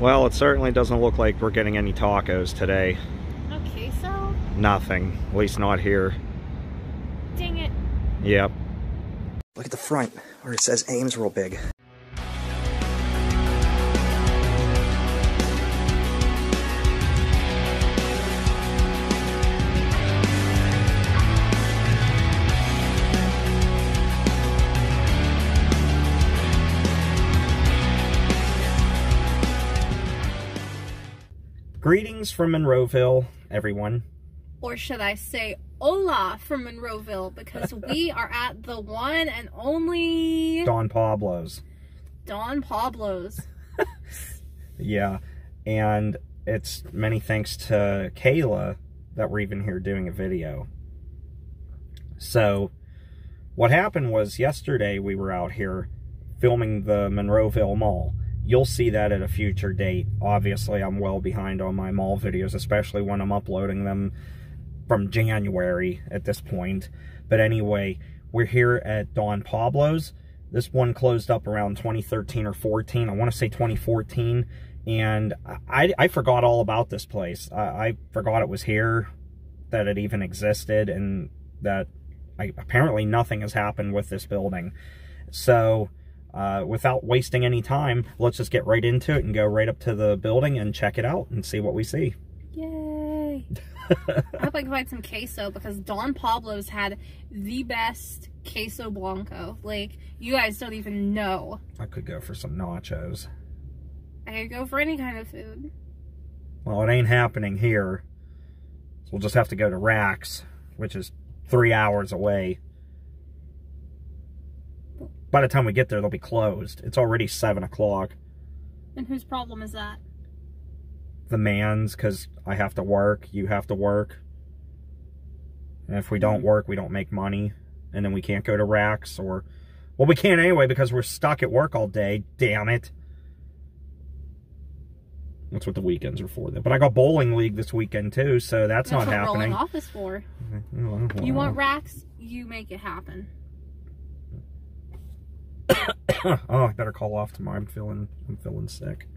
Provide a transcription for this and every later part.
Well, it certainly doesn't look like we're getting any tacos today. Okay, so? Nothing. At least not here. Dang it. Yep. Look at the front where it says Ames real big. Greetings from Monroeville, everyone. Or should I say, hola from Monroeville, because we are at the one and only... Don Pablo's. Don Pablo's. Yeah, and it's many thanks to Kayla that we're even here doing a video. So, what happened was yesterday we were out here filming the Monroeville Mall. You'll see that at a future date. Obviously, I'm well behind on my mall videos, especially when I'm uploading them from January at this point. But anyway, we're here at Don Pablo's. This one closed up around 2013 or 14. I want to say 2014. And I forgot all about this place. I forgot it was here, that it even existed, and that apparently nothing has happened with this building. So... without wasting any time, let's just get right into it and go right up to the building and check it out and see what we see. Yay! I hope I can find some queso, because Don Pablo's had the best queso blanco. Like, you guys don't even know. I could go for some nachos. I could go for any kind of food. Well, it ain't happening here. So we'll just have to go to Rack's, which is 3 hours away. By the time we get there, they'll be closed. It's already 7 o'clock. And whose problem is that? The man's, because I have to work, you have to work. And if we don't work, we don't make money. And then we can't go to Rack's or... Well, we can't anyway because we're stuck at work all day. Damn it. That's what the weekends are for, though. But I got bowling league this weekend, too, so that's not happening. That's what rolling off is for. Well, you want Rack's, you make it happen. Oh, I better call off tomorrow. I'm feeling sick.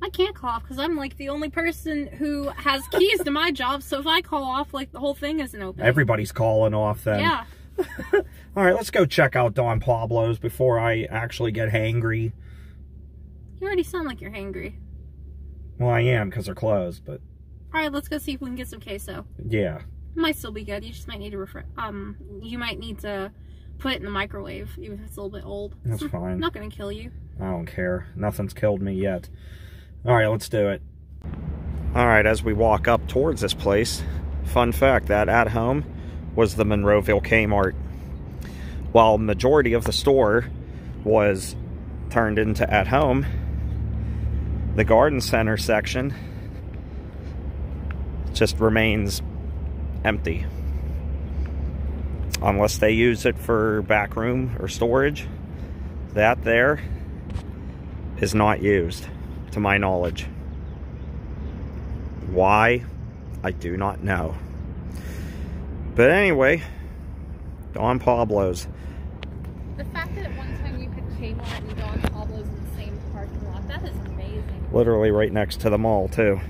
I can't call off because I'm like the only person who has keys to my job. So if I call off, like, the whole thing isn't open. Everybody's calling off then. Yeah. All right, let's go check out Don Pablo's before I actually get hangry. You already sound like you're hangry. Well, I am because they're closed. But all right, let's go see if we can get some queso. Yeah. It might still be good. You just might need to refresh. You might need to. Put it in the microwave, even if it's a little bit old. That's fine. Not gonna kill you. I don't care. Nothing's killed me yet. Alright, let's do it. Alright, as we walk up towards this place, fun fact, that At Home was the Monroeville Kmart. While majority of the store was turned into At Home, the garden center section just remains empty. Unless they use it for back room or storage. That there is not used, to my knowledge. Why? I do not know. But anyway, Don Pablo's. The fact that at one time you could Kmart and Don Pablo's in the same parking lot, that is amazing. Literally right next to the mall, too.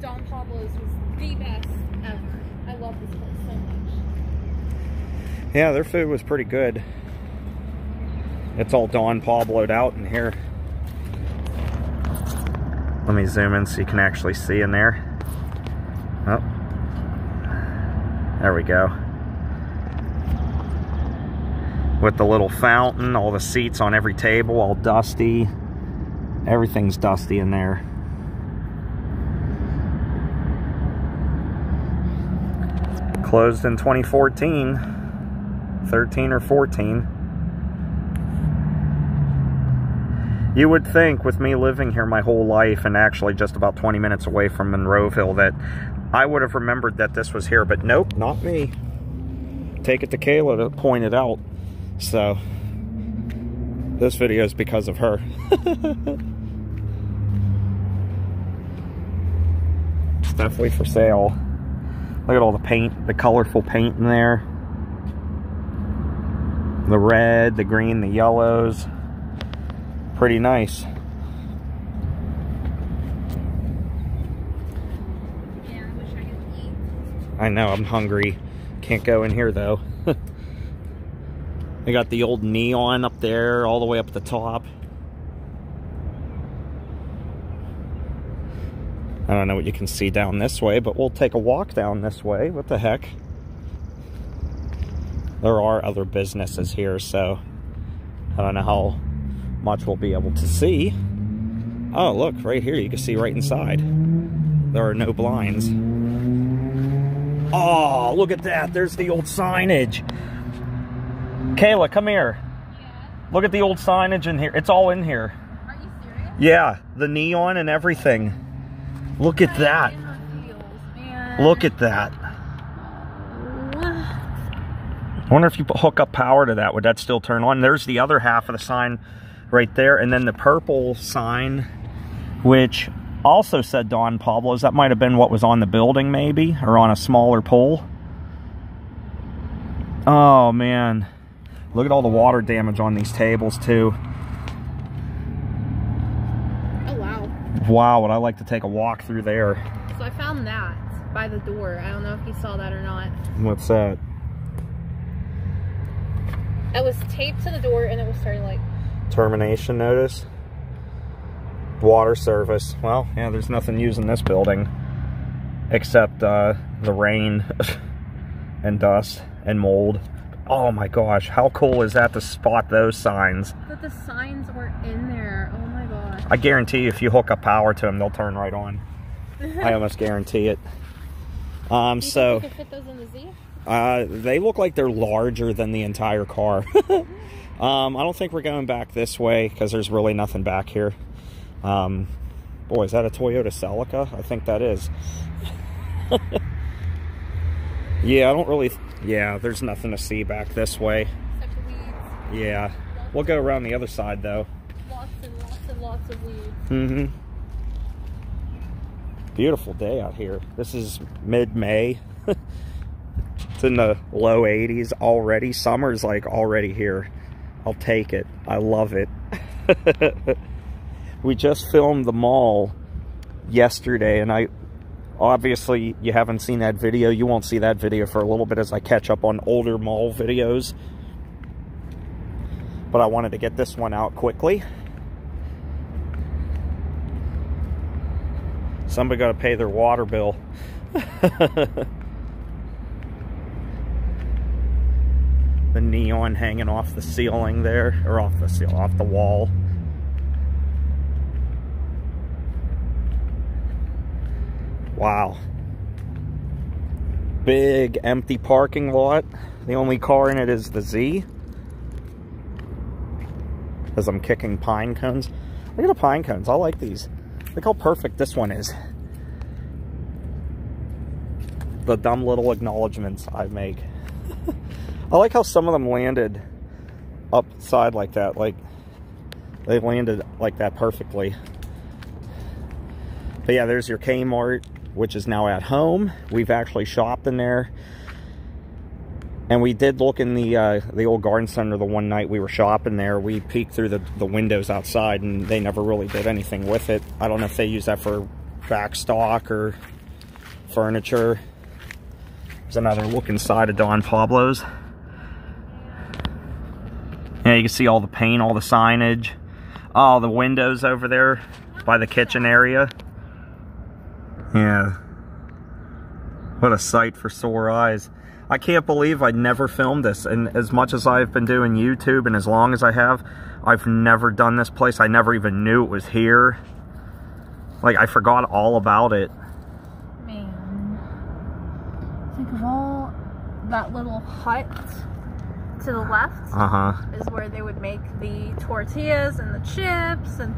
Don Pablo's was the best ever. I love this place so much. Yeah, their food was pretty good. It's all Don Pablo'd out in here. Let me zoom in so you can actually see in there. Oh, there we go. With the little fountain, all the seats on every table, all dusty. Everything's dusty in there. Closed in 2014. 13 or 14. You would think, with me living here my whole life and actually just about 20 minutes away from Monroeville, that I would have remembered that this was here, but nope, not me. Take it to Kayla to point it out. So, this video is because of her. It's definitely for sale. Look at all the paint, the colorful paint in there. The red, the green, the yellows. Pretty nice. I know, I'm hungry. Can't go in here though. They got the old neon up there, all the way up at the top. I don't know what you can see down this way, but we'll take a walk down this way. What the heck? There are other businesses here, so I don't know how much we'll be able to see. Oh, look, right here, you can see right inside. There are no blinds. Oh, look at that. There's the old signage. Kayla, come here. Yeah. Look at the old signage in here. It's all in here. Are you serious? Yeah, the neon and everything. Look at that. Look at that. I wonder if you hook up power to that, would that still turn on? There's the other half of the sign right there. And then the purple sign, which also said Don Pablo's. That might have been what was on the building maybe, or on a smaller pole. Oh, man. Look at all the water damage on these tables, too. Oh, wow. Wow, would I like to take a walk through there. So I found that by the door. I don't know if you saw that or not. What's that? It was taped to the door and it was starting like... Termination notice? Water service. Well, yeah, there's nothing using this building except the rain and dust and mold. Oh my gosh, how cool is that to spot those signs? But the signs were in there. Oh my gosh. I guarantee you, if you hook up power to them, they'll turn right on. I almost guarantee it. So think you could fit those in the Z? They look like they're larger than the entire car. I don't think we're going back this way because there's really nothing back here. Boy, is that a Toyota Celica? I think that is. Yeah, I don't really... Yeah, there's nothing to see back this way. Except weeds. Yeah. We'll go around the other side, though. Lots and lots and lots of weeds. Mm-hmm. Beautiful day out here. This is mid-May. It's in the low 80s already. Summer's, like, already here. I'll take it. I love it. We just filmed the mall yesterday, and I... Obviously, you haven't seen that video. You won't see that video for a little bit as I catch up on older mall videos. But I wanted to get this one out quickly. Somebody got to pay their water bill. The neon hanging off the ceiling there, or off the ceiling, off the wall. Wow. Big empty parking lot. The only car in it is the Z. As I'm kicking pine cones. Look at the pine cones. I like these. Look how perfect this one is. The dumb little acknowledgements I make. I like how some of them landed upside like that. Like, they landed like that perfectly. But yeah, there's your Kmart, which is now At Home. We've actually shopped in there, and we did look in the old garden center the one night we were shopping there. We peeked through the windows outside, and they never really did anything with it. I don't know if they use that for back stock or furniture. There's another look inside of Don Pablo's. Yeah, you can see all the paint, all the signage, all the windows over there by the kitchen area. Yeah, what a sight for sore eyes. I can't believe I never filmed this, and as much as I've been doing YouTube and as long as I have, I've never done this place. I never even knew it was here. Like, I forgot all about it. Man, think of all that little hut to the left is where they would make the tortillas and the chips and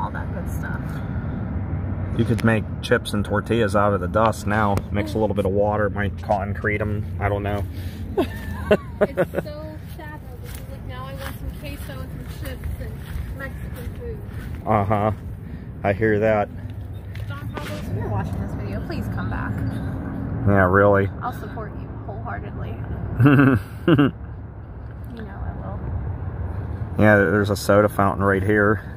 all that good stuff. You could make chips and tortillas out of the dust now. Mix a little bit of water, might concrete them. I don't know. It's so sad though, because like now I want some queso and some chips and Mexican food. Uh-huh. I hear that. Don Pablo's, if you're watching this video, please come back. Yeah, really. I'll support you wholeheartedly. You know I will. Yeah, there's a soda fountain right here.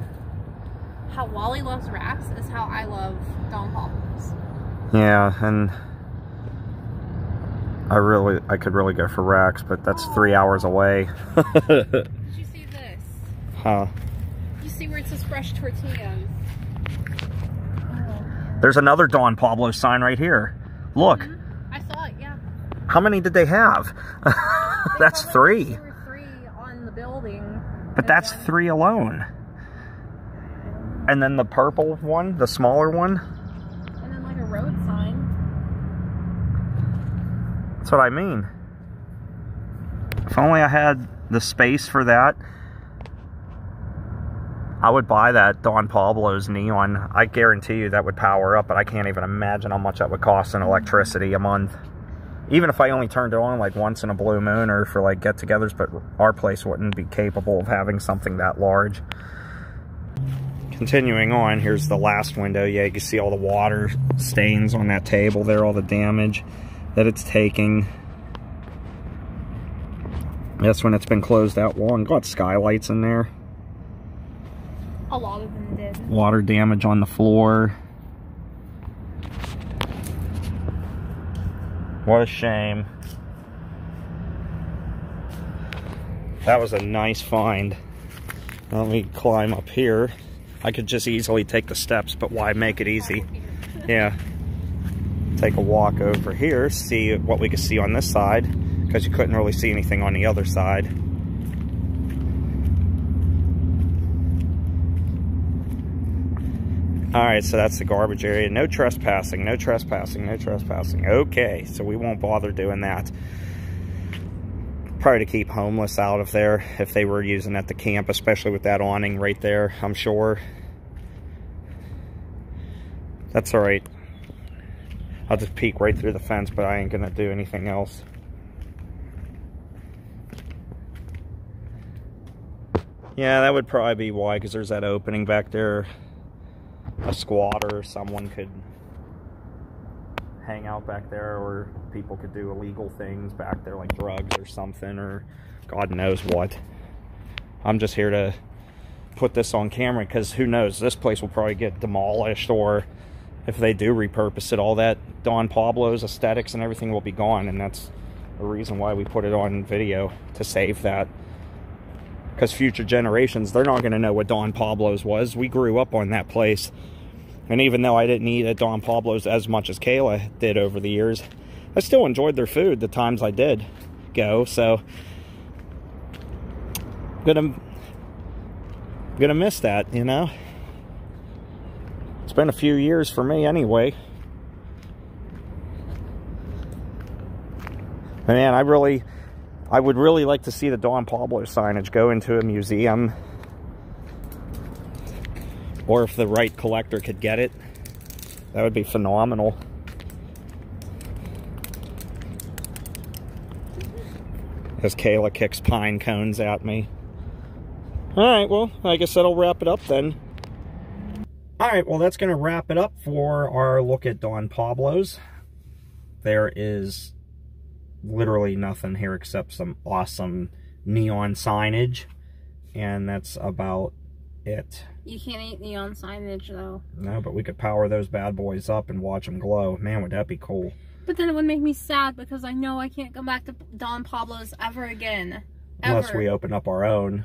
How Wally loves Rack's is how I love Don Pablo's. Yeah, and I could really go for Rack's, but that's 3 hours away. Did you see this? Huh? You see where it says fresh tortillas? Oh. There's another Don Pablo sign right here. Look. Mm-hmm. I saw it, yeah. How many did they have? That's three. There were three on the building. But that's three alone. And then the purple one, the smaller one. And then like a road sign. That's what I mean. If only I had the space for that, I would buy that Don Pablo's neon. I guarantee you that would power up, but I can't even imagine how much that would cost in electricity a month. Even if I only turned it on like once in a blue moon or for like get-togethers, but our place wouldn't be capable of having something that large. Continuing on, here's the last window. Yeah, you can see all the water stains on that table there, all the damage that it's taking. That's when it's been closed out long. Got skylights in there. A lot of them did. Water damage on the floor. What a shame. That was a nice find. Let me climb up here. I could just easily take the steps, but why make it easy? Yeah. Take a walk over here, see what we could see on this side, because you couldn't really see anything on the other side. Alright, so that's the garbage area. No trespassing, no trespassing, no trespassing. Okay, so we won't bother doing that. Probably to keep homeless out of there if they were using at the camp, especially with that awning right there, I'm sure. That's all right. I'll just peek right through the fence, but I ain't gonna do anything else. Yeah, that would probably be why, because there's that opening back there. A squatter or someone could hang out back there, or people could do illegal things back there like drugs or something, or God knows what. I'm just here to put this on camera because who knows, this place will probably get demolished, or if they do repurpose it, all that Don Pablo's aesthetics and everything will be gone, and that's the reason why we put it on video, to save that, because future generations, they're not going to know what Don Pablo's was. We grew up on that place. And even though I didn't eat at Don Pablo's as much as Kayla did over the years, I still enjoyed their food the times I did go. So I'm gonna miss that, you know? It's been a few years for me anyway. But man, I would really like to see the Don Pablo signage go into a museum. Or if the right collector could get it, that would be phenomenal. As Kayla kicks pine cones at me. Alright, well, I guess that'll wrap it up then. Alright, well, that's going to wrap it up for our look at Don Pablo's. There is literally nothing here except some awesome neon signage. And that's about it. You can't eat neon signage though. No, but we could power those bad boys up and watch them glow. Man, would that be cool. But then it would make me sad because I know I can't go back to Don Pablo's ever again. Ever. Unless we open up our own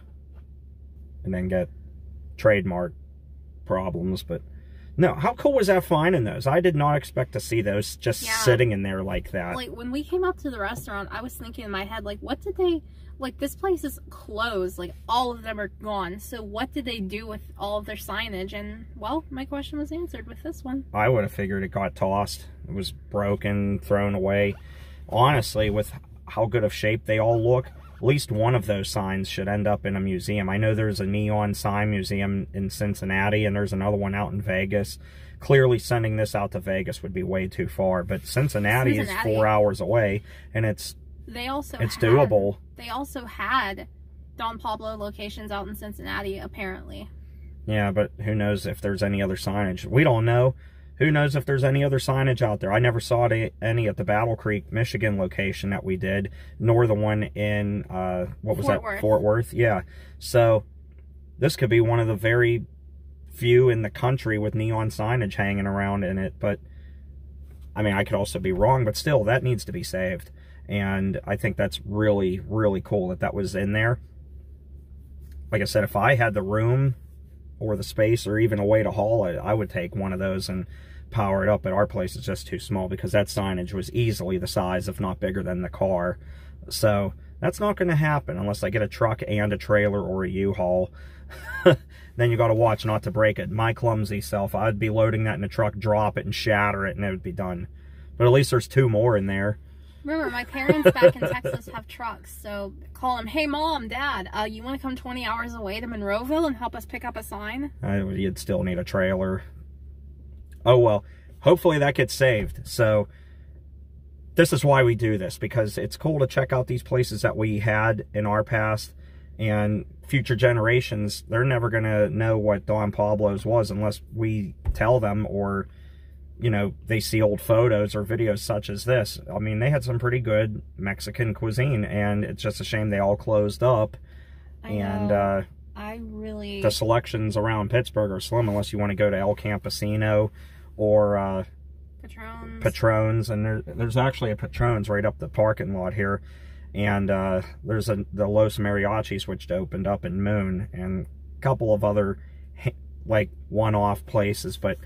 and then get trademark problems. But no, how cool was that finding those? I did not expect to see those just sitting in there like that. Like when we came up to the restaurant, I was thinking in my head, like, what did they... Like, this place is closed. Like, all of them are gone. So what did they do with all of their signage? And, well, my question was answered with this one. I would have figured it got tossed. It was broken, thrown away. Honestly, with how good of shape they all look, at least one of those signs should end up in a museum. I know there's a neon sign museum in Cincinnati, and there's another one out in Vegas. Clearly, sending this out to Vegas would be way too far. But Cincinnati is 4 hours away, and it's doable. They also had Don Pablo locations out in Cincinnati, apparently. Yeah, but who knows if there's any other signage. We don't know. Who knows if there's any other signage out there. I never saw any at the Battle Creek, Michigan location that we did, nor the one in, Fort Worth, yeah. So, this could be one of the very few in the country with neon signage hanging around in it, but, I mean, I could also be wrong, but still, that needs to be saved. And I think that's really, really cool that that was in there. Like I said, if I had the room or the space or even a way to haul it, I would take one of those and power it up. At our place, it's just too small because that signage was easily the size, if not bigger, than the car. So that's not going to happen unless I get a truck and a trailer or a U-Haul. Then you got to watch not to break it. My clumsy self, I'd be loading that in a truck, drop it and shatter it, and it would be done. But at least there's two more in there. Remember, my parents back in Texas have trucks, so call them, hey, Mom, Dad, you want to come 20 hours away to Monroeville and help us pick up a sign? You'd still need a trailer. Oh, well, hopefully that gets saved. So this is why we do this, because it's cool to check out these places that we had in our past, and future generations, they're never going to know what Don Pablo's was unless we tell them, or you know, they see old photos or videos such as this. I mean, they had some pretty good Mexican cuisine, and it's just a shame they all closed up. I know, the selections around Pittsburgh are slim unless you want to go to El Campesino or Patrones. And there's actually a Patrones right up the parking lot here. And there's the Los Mariachis, which opened up in Moon, and a couple of other like one-off places, but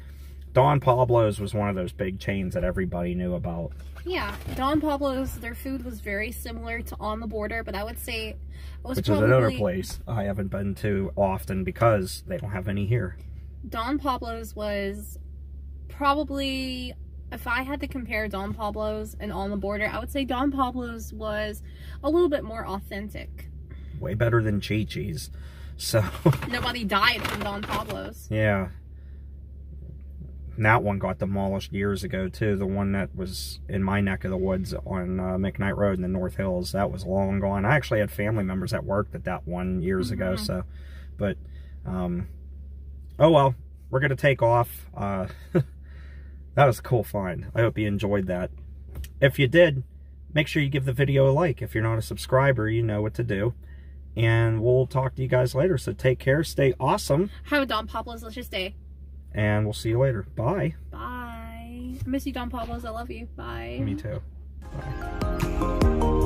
Don Pablo's was one of those big chains that everybody knew about. Yeah, Don Pablo's, their food was very similar to On the Border, but I would say it was probably... Which is another place I haven't been to often because they don't have any here. Don Pablo's was probably, if I had to compare Don Pablo's and On the Border, I would say Don Pablo's was a little bit more authentic. Way better than Chi-Chi's, so... Nobody died from Don Pablo's. Yeah. That one got demolished years ago, too. The one that was in my neck of the woods on McKnight Road in the North Hills. That was long gone. I actually had family members that worked at that one years ago. So, but, oh well. We're going to take off. That was a cool find. I hope you enjoyed that. If you did, make sure you give the video a like. If you're not a subscriber, you know what to do. And we'll talk to you guys later. So take care. Stay awesome. Have a Don Pablo's delicious day. And we'll see you later. Bye. Bye. I miss you, Don Pablo's. I love you. Bye. Me too. Bye.